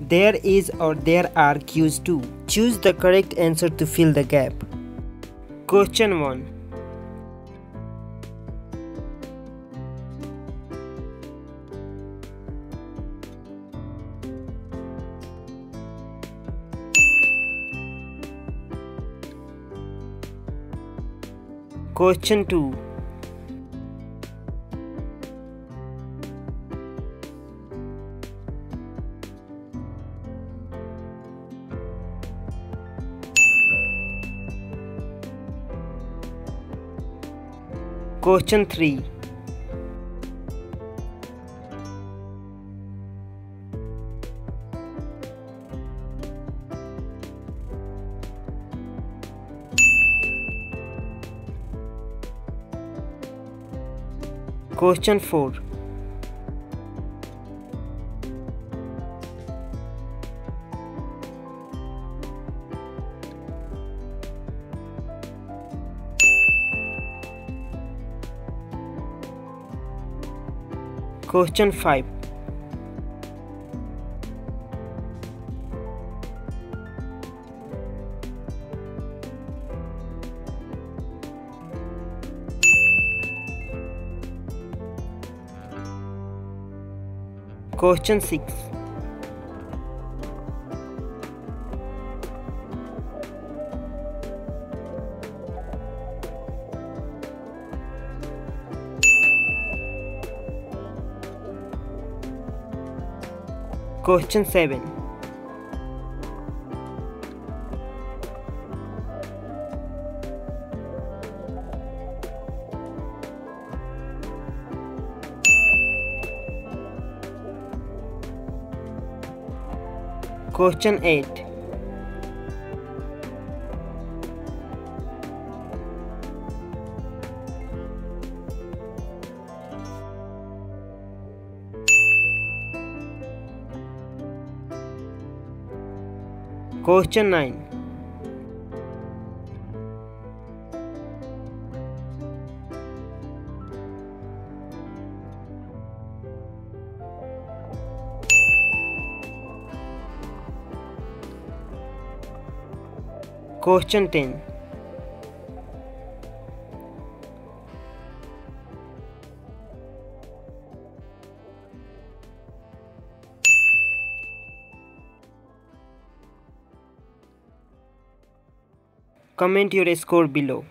There is or there are cues too. Choose the correct answer to fill the gap. Question 1. Question 2. Question 3. Question 4. Question 5. Question 6. Question 7. Question 8. Question 9. Question 10. Comment your score below.